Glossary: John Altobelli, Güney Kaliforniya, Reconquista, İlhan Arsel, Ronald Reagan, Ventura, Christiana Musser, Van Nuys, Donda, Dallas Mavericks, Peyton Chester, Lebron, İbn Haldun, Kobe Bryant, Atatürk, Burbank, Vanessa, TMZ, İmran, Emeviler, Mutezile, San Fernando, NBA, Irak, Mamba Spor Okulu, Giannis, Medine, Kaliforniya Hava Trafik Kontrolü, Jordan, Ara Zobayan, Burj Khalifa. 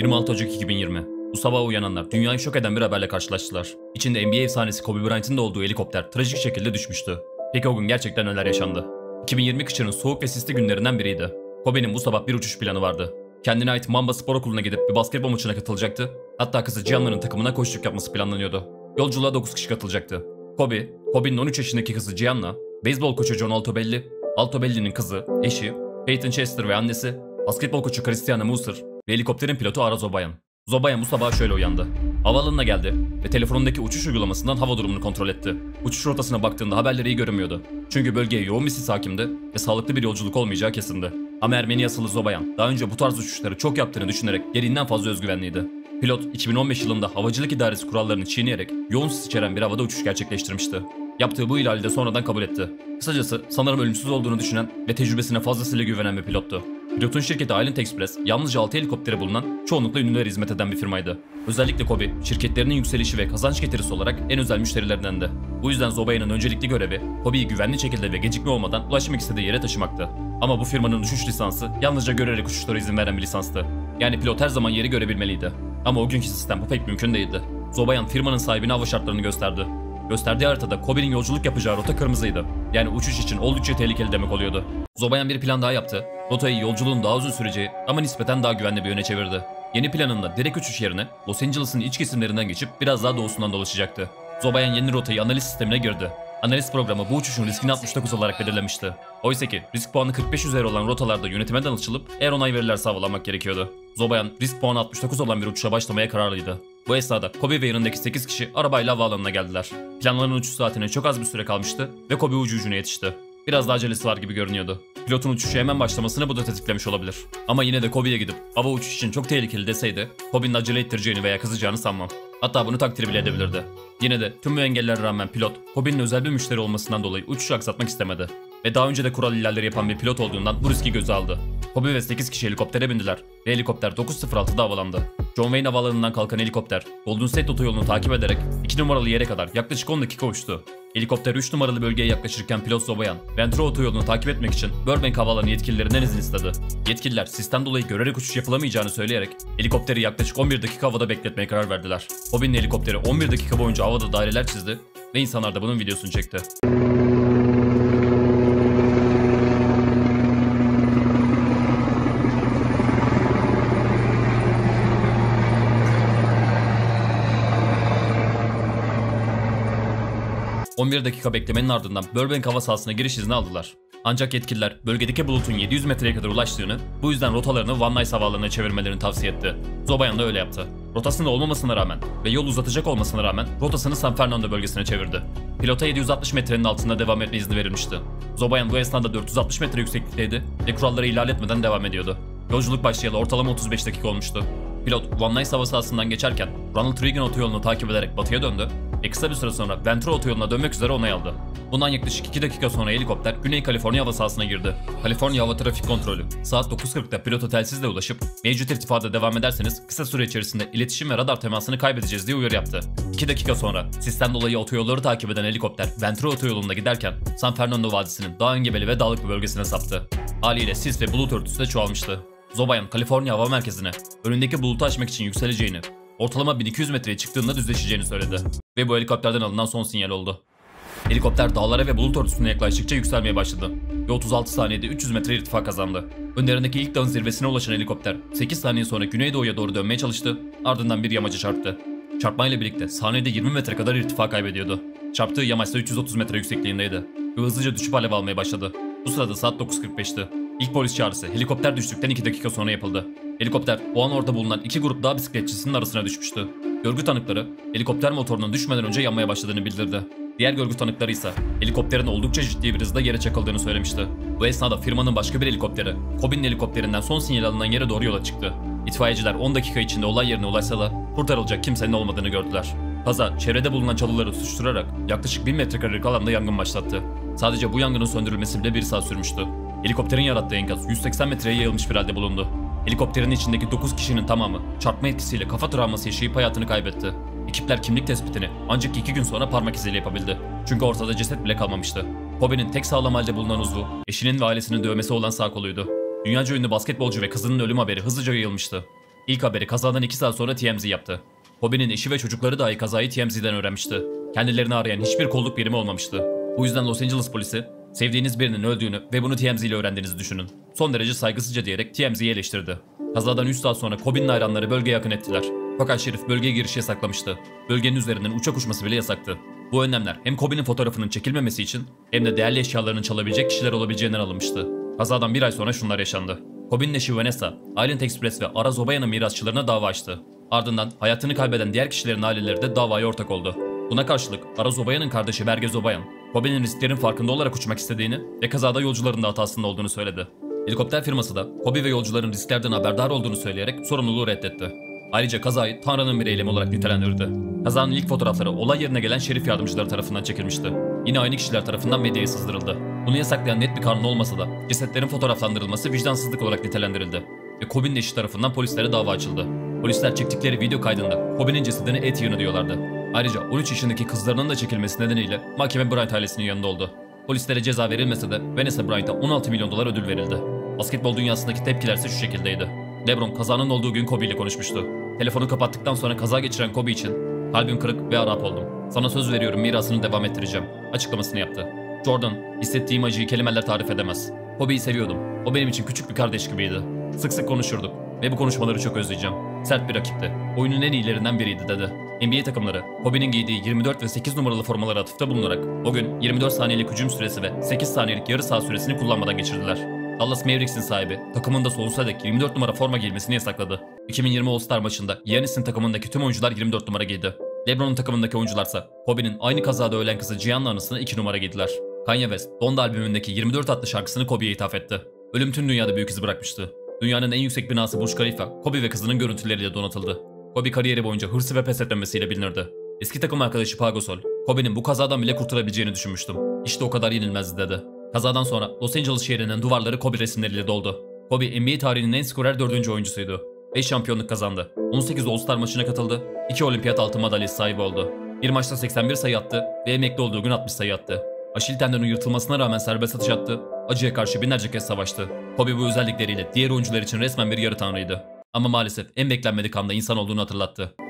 26 Ocak 2020. Bu sabah uyananlar dünyayı şok eden bir haberle karşılaştılar. İçinde NBA efsanesi Kobe Bryant'ın da olduğu helikopter trajik şekilde düşmüştü. Peki o gün gerçekten neler yaşandı? 2020 kışının soğuk ve sisli günlerinden biriydi. Kobe'nin bu sabah bir uçuş planı vardı. Kendine ait Mamba Spor Okulu'na gidip bir basketbol maçına katılacaktı. Hatta kızı Gianna'nın takımına koçluk yapması planlanıyordu. Yolculuğa 9 kişi katılacaktı. Kobe'nin 13 yaşındaki kızı Gianna, beyzbol koçu John Altobelli, Altobelli'nin kızı, eşi, Peyton Chester ve annesi, basketbol koçu Christiana Musser ve helikopterin pilotu Ara Zobayan. Zobayan bu sabah şöyle uyandı. Havaalanına geldi ve telefonundaki uçuş uygulamasından hava durumunu kontrol etti. Uçuş rotasına baktığında haberleri iyi görünmüyordu. Çünkü bölgeye yoğun bir sis hakimdi ve sağlıklı bir yolculuk olmayacağı kesindi. Ama Ermeni asıllı Zobayan daha önce bu tarz uçuşları çok yaptığını düşünerek gereğinden fazla özgüvenliydi. Pilot 2015 yılında havacılık idaresi kurallarını çiğneyerek yoğun sis içeren bir havada uçuş gerçekleştirmişti. Yaptığı bu ihlali de sonradan kabul etti. Kısacası sanırım ölümsüz olduğunu düşünen ve tecrübesine fazlasıyla güvenen bir pilottu. Pilotun şirketi Island Express yalnızca 6 helikopteri bulunan çoğunlukla ünlülere hizmet eden bir firmaydı. Özellikle Kobe, şirketlerinin yükselişi ve kazanç getirisi olarak en özel müşterilerindendi. Bu yüzden Zobayan'ın öncelikli görevi Kobe'yi güvenli şekilde ve gecikme olmadan ulaşmak istediği yere taşımaktı. Ama bu firmanın uçuş lisansı yalnızca görerek uçuşlara izin veren bir lisanstı. Yani pilot her zaman yeri görebilmeliydi. Ama o günkü sistem bu pek mümkün değildi. Zobayan firmanın sahibine hava şartlarını gösterdi. Gösterdiği haritada Kobe'nin yolculuk yapacağı rota kırmızıydı. Yani uçuş için oldukça tehlikeli demek oluyordu. Zobayan bir plan daha yaptı. Rotayı yolculuğun daha uzun süreceği ama nispeten daha güvenli bir yöne çevirdi. Yeni planında direkt uçuş yerine Los Angeles'ın iç kesimlerinden geçip biraz daha doğusundan dolaşacaktı. Zobayan yeni rotayı analiz sistemine girdi. Analiz programı bu uçuşun riskini 69 olarak belirlemişti. Oysa ki risk puanı 45 üzeri olan rotalarda yönetime danışılıp eğer onay verirlerse havalanmak gerekiyordu. Zobayan risk puanı 69 olan bir uçuşa başlamaya kararlıydı. Bu esnada Kobe ve yanındaki 8 kişi arabayla havaalanına geldiler. Planlanan uçuş saatine çok az bir süre kalmıştı ve Kobe ucu ucuna yetişti. Biraz daha acelesi var gibi görünüyordu. Pilotun uçuşu hemen başlamasını bu da tetiklemiş olabilir. Ama yine de Kobe'ye gidip hava uçuş için çok tehlikeli deseydi Kobe'nin acele ettireceğini veya kızacağını sanmam. Hatta bunu takdir bile edebilirdi. Yine de tüm bu engellere rağmen pilot Kobe'nin özel bir müşteri olmasından dolayı uçuşu aksatmak istemedi. Ve daha önce de kural ihlalleri yapan bir pilot olduğundan bu riski göze aldı. Kobe ve 8 kişi helikoptere bindiler ve helikopter 9.06'da havalandı. John Wayne havaalanından kalkan helikopter Golden State otoyolunu takip ederek 2 numaralı yere kadar yaklaşık 10 dakika uçtu. Helikopter 3 numaralı bölgeye yaklaşırken pilot Zobayan, Ventura otoyolunu takip etmek için Burbank Havaalanı yetkililerinden izin istedi. Yetkililer sistem dolayı görerek uçuş yapılamayacağını söyleyerek helikopteri yaklaşık 11 dakika havada bekletmeye karar verdiler. Kobe'nin helikopteri 11 dakika boyunca havada daireler çizdi ve insanlar da bunun videosunu çekti. ...11 dakika beklemenin ardından Burbank hava sahasına giriş izni aldılar. Ancak yetkililer bölgedeki bulutun 700 metreye kadar ulaştığını, bu yüzden rotalarını Van Nuys havaalanına çevirmelerini tavsiye etti. Zobayan da öyle yaptı. Rotasında olmamasına rağmen ve yol uzatacak olmasına rağmen rotasını San Fernando bölgesine çevirdi. Pilota 760 metrenin altında devam etme izni verilmişti. Zobayan bu esnada 460 metre yükseklikteydi ve kuralları ihlal etmeden devam ediyordu. Yolculuk başlayalı ortalama 35 dakika olmuştu. Pilot Van Nuys hava sahasından geçerken Ronald Reagan otoyolunu takip ederek batıya döndü. Kısa bir süre sonra Ventura otoyoluna dönmek üzere onay aldı. Bundan yaklaşık 2 dakika sonra helikopter Güney Kaliforniya hava sahasına girdi. Kaliforniya Hava Trafik Kontrolü saat 9.40'da pilota telsizle ulaşıp mevcut irtifada devam ederseniz kısa süre içerisinde iletişim ve radar temasını kaybedeceğiz diye uyarı yaptı. 2 dakika sonra sistem dolayı otoyolları takip eden helikopter Ventura otoyolunda giderken San Fernando Vadisi'nin daha engebeli ve dağlık bir bölgesine saptı. Haliyle sis ve bulut örtüsü de çoğalmıştı. Zobayan Kaliforniya Hava Merkezi'ne önündeki bulutu aşmak için yükseleceğini, ortalama 1200 metreye çıktığında düzleşeceğini söyledi. Ve bu helikopterden alınan son sinyal oldu. Helikopter dağlara ve bulut örtüsüne yaklaştıkça yükselmeye başladı. Ve 36 saniyede 300 metre irtifa kazandı. Önlerindeki ilk dağın zirvesine ulaşan helikopter 8 saniye sonra güneydoğuya doğru dönmeye çalıştı. Ardından bir yamaca çarptı. Çarpmayla birlikte saniyede 20 metre kadar irtifa kaybediyordu. Çarptığı yamaç da 330 metre yüksekliğindeydi. Ve hızlıca düşüp alev almaya başladı. Bu sırada saat 9.45'ti. İlk polis çağrısı helikopter düştükten 2 dakika sonra yapıldı. Helikopter o an orada bulunan 2 grup dağ bisikletçisinin arasına düşmüştü. Görgü tanıkları helikopter motorunun düşmeden önce yanmaya başladığını bildirdi. Diğer görgü tanıkları ise helikopterin oldukça ciddi bir hızda yere çakıldığını söylemişti. Bu esnada firmanın başka bir helikopteri Kobe'nin helikopterinden son sinyal alınan yere doğru yola çıktı. İtfaiyeciler 10 dakika içinde olay yerine ulaşsa da kurtarılacak kimsenin olmadığını gördüler. Kaza çevrede bulunan çalıları tutuşturarak yaklaşık 1000 metrekarelik alanda yangın başlattı. Sadece bu yangının söndürülmesi bile 1 saat sürmüştü. Helikopterin yarattığı enkaz 180 metreye yayılmış bir halde bulundu. Helikopterin içindeki 9 kişinin tamamı çarpma etkisiyle kafa travması yaşayıp hayatını kaybetti. Ekipler kimlik tespitini ancak 2 gün sonra parmak iziyle yapabildi. Çünkü ortada ceset bile kalmamıştı. Kobe'nin tek sağlam halde bulunan uzvu, eşinin ve ailesinin dövmesi olan sağ koluydu. Dünyaca ünlü basketbolcu ve kızının ölüm haberi hızlıca yayılmıştı. İlk haberi kazadan 2 saat sonra TMZ yaptı. Kobe'nin eşi ve çocukları dahi kazayı TMZ'den öğrenmişti. Kendilerini arayan hiçbir kolluk birimi olmamıştı. Bu yüzden Los Angeles polisi, sevdiğiniz birinin öldüğünü ve bunu TMZ ile öğrendiğinizi düşünün, son derece saygısızca diyerek TMZ'yi eleştirdi. Kazadan 3 saat sonra Kobe'nin hayranları bölgeye akın ettiler. Fakat şerif bölgeye girişi yasaklamıştı. Bölgenin üzerinden uçak uçması bile yasaktı. Bu önlemler hem Kobe'nin fotoğrafının çekilmemesi için hem de değerli eşyalarını çalabilecek kişiler olabileceğinden alınmıştı. Kazadan bir ay sonra şunlar yaşandı. Kobe'nin eşi Vanessa, Island Express ve Ara Zobayan'ın mirasçılarına dava açtı. Ardından hayatını kaybeden diğer kişilerin aileleri de davaya ortak oldu. Buna karşılık Ara Zobayan'ın kardeşi Berge Zobayan, Kobe'nin risklerin farkında olarak uçmak istediğini ve kazada yolcuların da hatasında olduğunu söyledi. Helikopter firması da Kobe ve yolcuların risklerden haberdar olduğunu söyleyerek sorumluluğu reddetti. Ayrıca kazayı Tanrı'nın bir eylemi olarak nitelendirdi. Kazanın ilk fotoğrafları olay yerine gelen şerif yardımcıları tarafından çekilmişti. Yine aynı kişiler tarafından medyaya sızdırıldı. Bunu yasaklayan net bir kanun olmasa da cesetlerin fotoğraflandırılması vicdansızlık olarak nitelendirildi ve Kobe'nin eşi tarafından polislere dava açıldı. Polisler çektikleri video kaydında Kobe'nin cesedini et yığını diyorlardı. Ayrıca 13 yaşındaki kızlarının da çekilmesi nedeniyle mahkeme Bryant ailesinin yanında oldu. Polislere ceza verilmese de Vanessa Bryant'a 16 milyon dolar ödül verildi. Basketbol dünyasındaki tepkiler ise şu şekildeydi. Lebron kazanın olduğu gün Kobe ile konuşmuştu. Telefonu kapattıktan sonra kaza geçiren Kobe için "Kalbim kırık ve harap oldum. Sana söz veriyorum mirasını devam ettireceğim." açıklamasını yaptı. Jordan, "Hissettiğim acıyı kelimeler tarif edemez. Kobe'yi seviyordum. O benim için küçük bir kardeş gibiydi. Sık sık konuşurduk ve bu konuşmaları çok özleyeceğim. Sert bir rakipti. Oyunun en iyilerinden biriydi." dedi. NBA takımları Kobe'nin giydiği 24 ve 8 numaralı formalara atıfta bulunarak o gün 24 saniyelik hücum süresi ve 8 saniyelik yarı saha süresini kullanmadan geçirdiler. Dallas Mavericks'in sahibi takımın da sonsuza dek 24 numara forma giymesini yasakladı. 2020 All-Star maçında Giannis'in takımındaki tüm oyuncular 24 numara giydi. LeBron'un takımındaki oyuncularsa Kobe'nin aynı kazada ölen kızı Gianna anısına 2 numara giydiler. Kanye West, Donda albümündeki 24 adlı şarkısını Kobe'ye ithaf etti. Ölüm tüm dünyada büyük iz bırakmıştı. Dünyanın en yüksek binası Burj Khalifa, Kobe ve kızının görüntüleriyle donatıldı. Kobe kariyeri boyunca hırsı ve pes etmemesiyle bilinirdi. Eski takım arkadaşı Pagosol, "Kobe'nin bu kazadan bile kurtulabileceğini düşünmüştüm. İşte o kadar yenilmezdi." dedi. Kazadan sonra Los Angeles şehrinin duvarları Kobe resimleriyle doldu. Kobe NBA tarihinin en skorer 4. oyuncusuydu. 5 şampiyonluk kazandı. 18 All-Star maçına katıldı. 2 olimpiyat altın madalyası sahibi oldu. Bir maçta 81 sayı attı ve emekli olduğu gün 60 sayı attı. Aşil tendonun yırtılmasına rağmen serbest atış attı. Acıya karşı binlerce kez savaştı. Kobe bu özellikleriyle diğer oyuncular için resmen bir yarı tanrıydı. Ama maalesef en beklenmedik anda insan olduğunu hatırlattı.